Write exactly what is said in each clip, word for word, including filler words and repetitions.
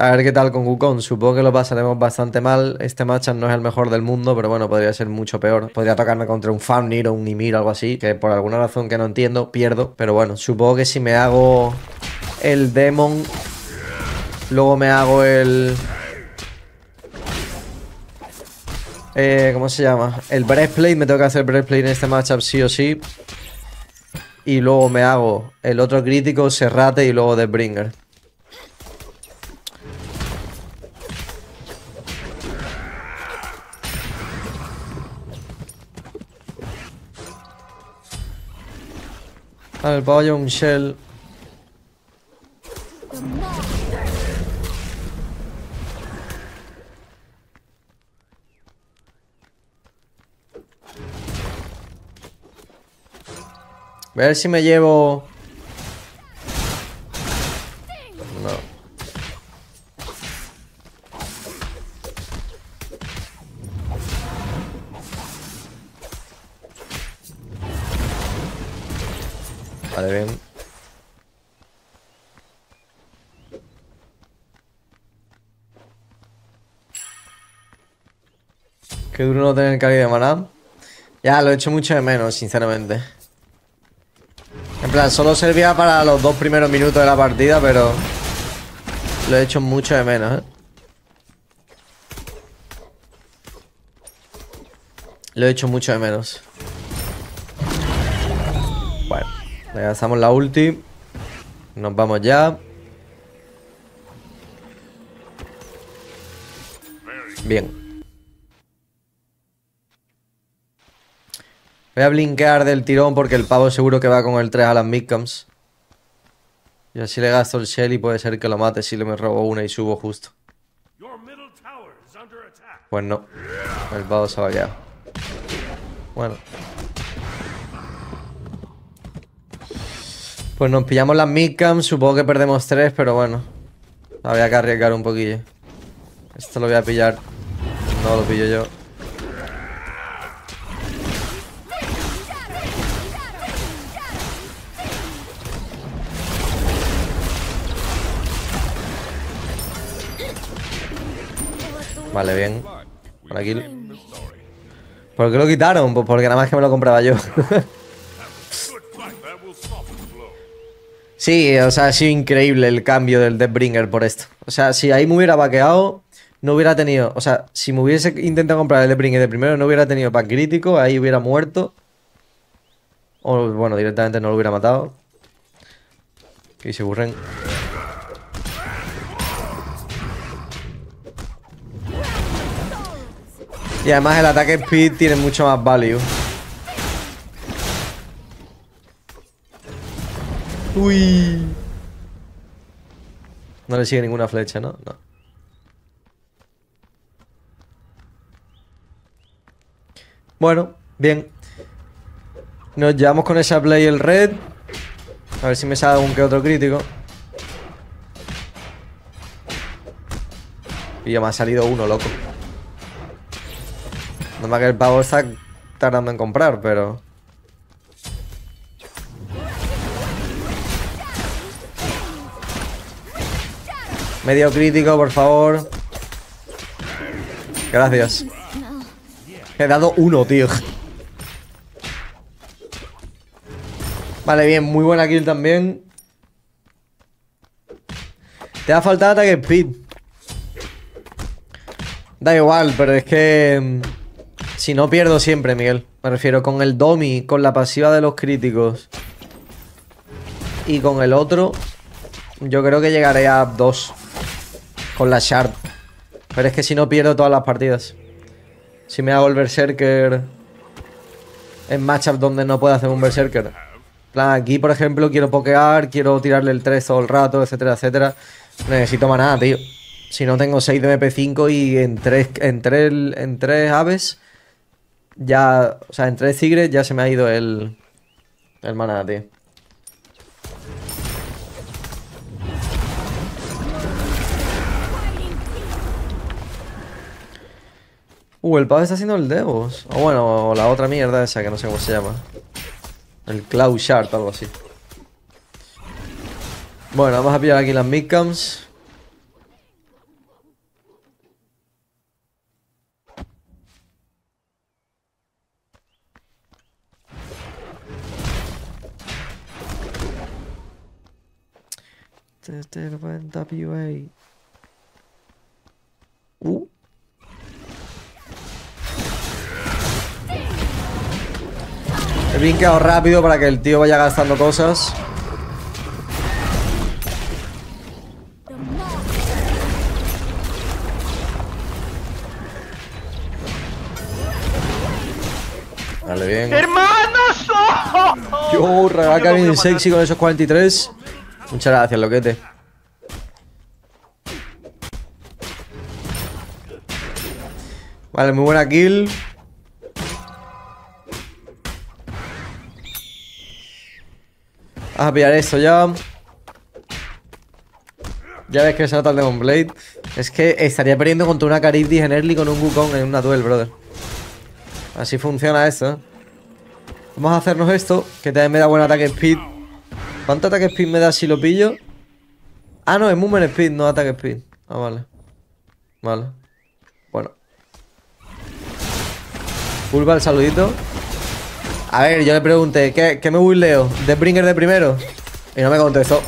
A ver qué tal con Wukong. Supongo que lo pasaremos bastante mal. Este matchup no es el mejor del mundo, pero bueno, podría ser mucho peor. Podría tocarme contra un Fafnir o un Nimir o algo así, que por alguna razón que no entiendo, pierdo. Pero bueno, supongo que si me hago el Demon, luego me hago el... Eh, ¿Cómo se llama? El Breastplate. Me tengo que hacer Breastplate en este matchup sí o sí. Y luego me hago el otro crítico, Serrate, y luego Deathbringer. Vale, pavo lleva un shell. Voy a ver si me llevo... No. Vale, bien. Qué duro no tener calidad de maná. Ya, lo he hecho mucho de menos, sinceramente. En plan, solo servía para los dos primeros minutos de la partida, pero lo he hecho mucho de menos, ¿eh? Lo he hecho mucho de menos. Bueno, le gastamos la ulti. Nos vamos ya. Bien. Voy a blinkear del tirón porque el pavo seguro que va con el tres a las midcams. Y así le gasto el shell y puede ser que lo mate si le me robo una y subo justo. Pues no. El pavo se ha vaqueado. Bueno. Pues nos pillamos las midcams. Supongo que perdemos tres, pero bueno. Había que arriesgar un poquillo. Esto lo voy a pillar. No lo pillo yo. Vale, bien. Por aquí. ¿Por qué lo quitaron? Pues porque nada más que me lo compraba yo. Sí, o sea, ha sido increíble el cambio del Deathbringer por esto. O sea, si ahí me hubiera vaqueado, no hubiera tenido... O sea, si me hubiese intentado comprar el Deathbringer de primero, no hubiera tenido pack crítico, ahí hubiera muerto. O, bueno, directamente no lo hubiera matado. Que se burren. Y además el ataque speed tiene mucho más value. Uy. No le sigue ninguna flecha, ¿no? No. Bueno, bien. Nos llevamos con esa play el red. A ver si me sale algún que otro crítico. Y ya me ha salido uno, loco. Nada más que el pavo está tardando en comprar, pero... Medio crítico, por favor. Gracias. He dado uno, tío. Vale, bien. Muy buena kill también. Te ha faltado ataque speed. Da igual, pero es que... Si no pierdo siempre, Miguel. Me refiero con el Domi, con la pasiva de los críticos y con el otro, yo creo que llegaré a dos con la Shard. Pero es que si no pierdo todas las partidas. Si me hago el Berserker en matchup donde no puedo hacer un Berserker. Plan, aquí, por ejemplo, quiero pokear, quiero tirarle el tres todo el rato, etcétera, etcétera. Necesito maná, tío. Si no tengo seis de M P cinco y en tres, en tres, en tres aves... Ya, o sea, en tres tigres ya se me ha ido el... El maná, tío. Uh, el pavo está haciendo el Devos. O bueno, la otra mierda esa que no sé cómo se llama. El Cloud Shard, algo así. Bueno, vamos a pillar aquí las midcams. este, este lo va en W A. Uh. He vinqueado rápido para que el tío vaya gastando cosas. Vale, bien. ¡Hermanos! ¡Oh! Yo, Rebeca, bien sexy con esos cuarenta y tres. Muchas gracias, loquete. Vale, muy buena kill. Vamos a pillar esto ya. Ya ves que se nota el Demon Blade. Es que estaría perdiendo contra una Charybdis en early con un Wukong en una duel, brother. Así funciona esto. Vamos a hacernos esto, que también me da buen ataque speed. ¿Cuánto ataque speed me da si lo pillo? Ah, no, es movement speed, no ataque speed. Ah, vale. Vale. Bueno. Pulva el saludito. A ver, yo le pregunté, ¿qué, qué me buildeo? ¿Deathbringer de primero? Y no me contestó.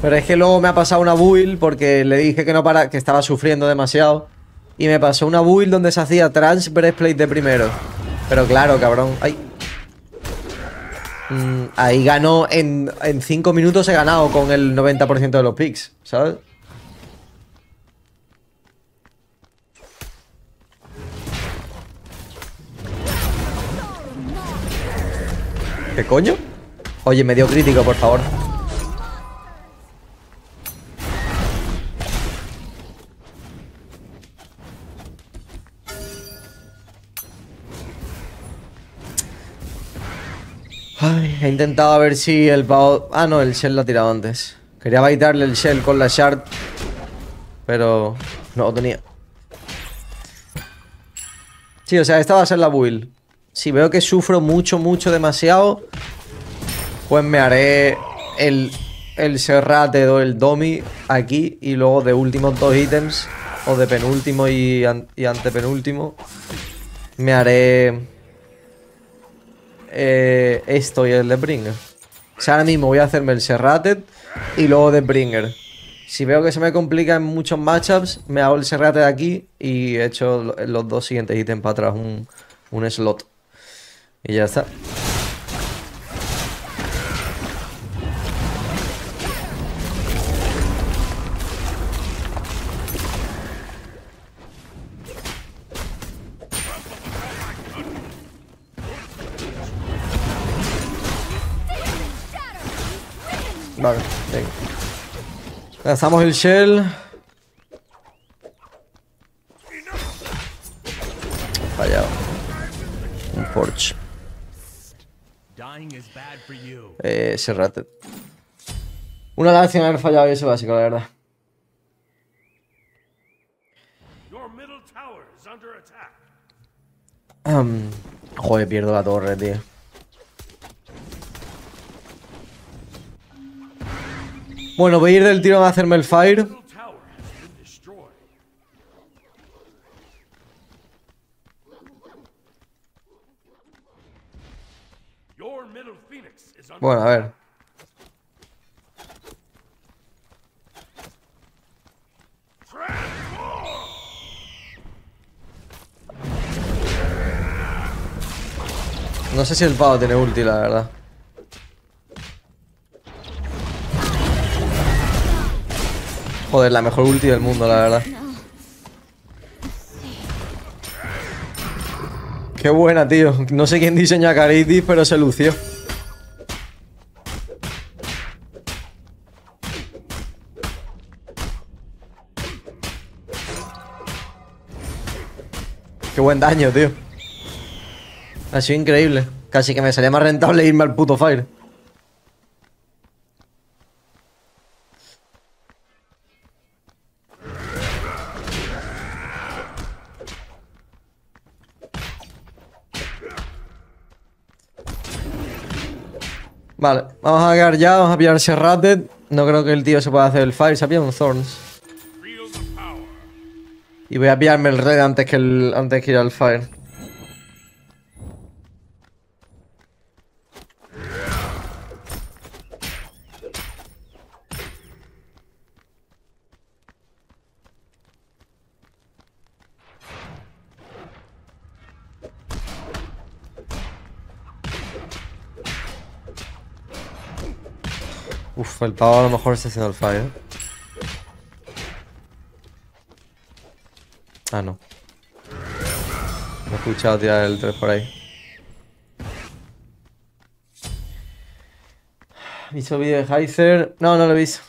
Pero es que luego me ha pasado una build porque le dije que no para, que estaba sufriendo demasiado. Y me pasó una build donde se hacía trans breastplate de primero. Pero claro, cabrón. Ay. Mm, ahí ganó, en cinco minutos he ganado con el noventa por ciento de los picks, ¿sabes? ¿Qué coño? Oye, me dio crítico, por favor. Ay, he intentado a ver si el pavo... Ah, no, el Shell lo ha tirado antes. Quería baitarle el Shell con la Shard, pero no lo tenía. Sí, o sea, esta va a ser la build. Si veo que sufro mucho, mucho, demasiado, pues me haré el, el Serrate o el Domi aquí. Y luego de últimos dos ítems, o de penúltimo y, an y antepenúltimo, me haré eh, esto y el Deathbringer. O sea, ahora mismo voy a hacerme el Serrate y luego Deathbringer. Si veo que se me complica en muchos matchups, me hago el Serrate de aquí y echo los dos siguientes ítems para atrás, un, un slot. Y ya está. Vale, venga. Lanzamos el Shell. Fallado. Un Forge. Eh, Serrate. Una lástima haber fallado ese básico, la verdad. Um, joder, pierdo la torre, tío. Bueno, voy a ir del tiro a hacerme el fire. Bueno, a ver. No sé si el pavo tiene ulti, la verdad. Joder, la mejor ulti del mundo, la verdad. Qué buena, tío. No sé quién diseñó a Charybdis, pero se lució. Qué buen daño, tío. Ha sido increíble. Casi que me salía más rentable irme al puto fire. Vale, vamos a cagar ya, vamos a pillar Serrate. No creo que el tío se pueda hacer el fire, se ha pillado un Thorns. Y voy a pillarme el red antes que, el, antes que ir al fire. Uf, el pavo a lo mejor está haciendo el fallo. Ah, no. Me he escuchado tirar el tres por ahí. ¿Visto el vídeo de Hyzer? No, no lo he visto.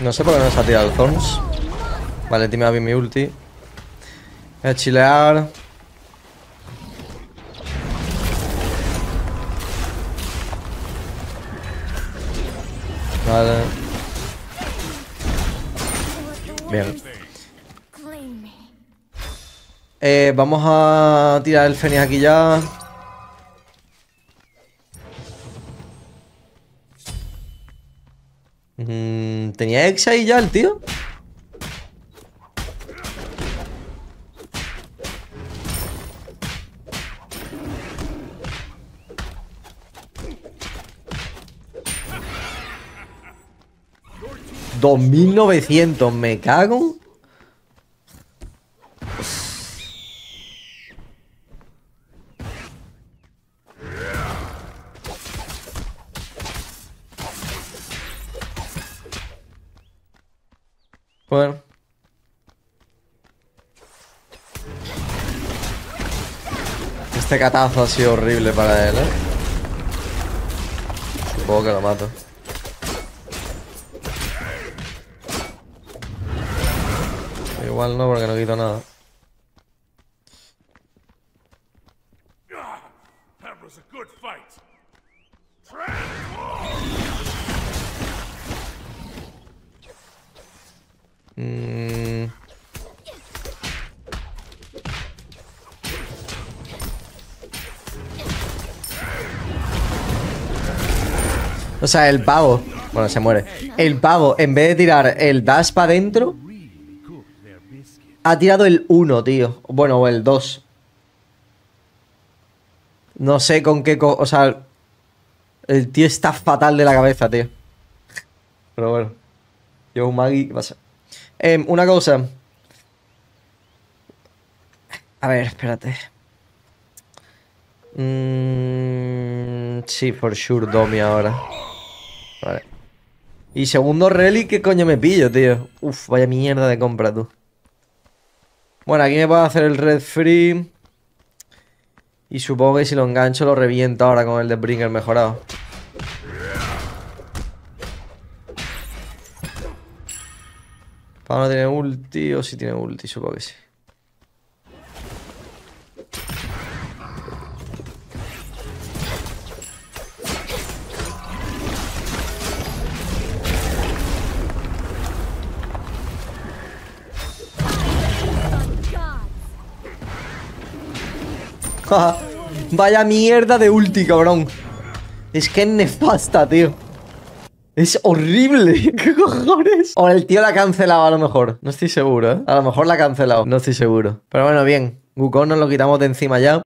No sé por qué no se ha tirado el Thorns. Vale, Timmy va bien mi ulti. Voy a chilear. Vale. Bien. Eh, vamos a tirar el Fenix aquí ya. ¿Tenía Ex ahí ya el tío? dos mil novecientos, me cago. Bueno. Este catazo ha sido horrible para él, ¿eh? Supongo que lo mato. Igual no, porque no quito nada. O sea, el pavo, bueno, se muere. El pavo, en vez de tirar el dash para adentro, ha tirado el uno, tío. Bueno, o el dos. No sé con qué co... O sea, el tío está fatal de la cabeza, tío. Pero bueno, llevo un Maggie, pasa. Eh, una cosa. A ver, espérate. Mm, sí, for sure, Domi ahora. Vale. Y segundo rally, ¿qué coño me pillo, tío? Uf, vaya mierda de compra, tú. Bueno, aquí me puedo hacer el Red Free. Y supongo que si lo engancho lo reviento ahora con el Deathbringer mejorado. Pau no tiene ulti, o si tiene ulti, supongo que sí. Vaya mierda de ulti, cabrón. Es que es nefasta, tío. Es horrible. ¿Qué cojones? O el tío la ha cancelado a lo mejor. No estoy seguro, ¿eh? A lo mejor la ha cancelado. No estoy seguro. Pero bueno, bien. Wukong nos lo quitamos de encima ya.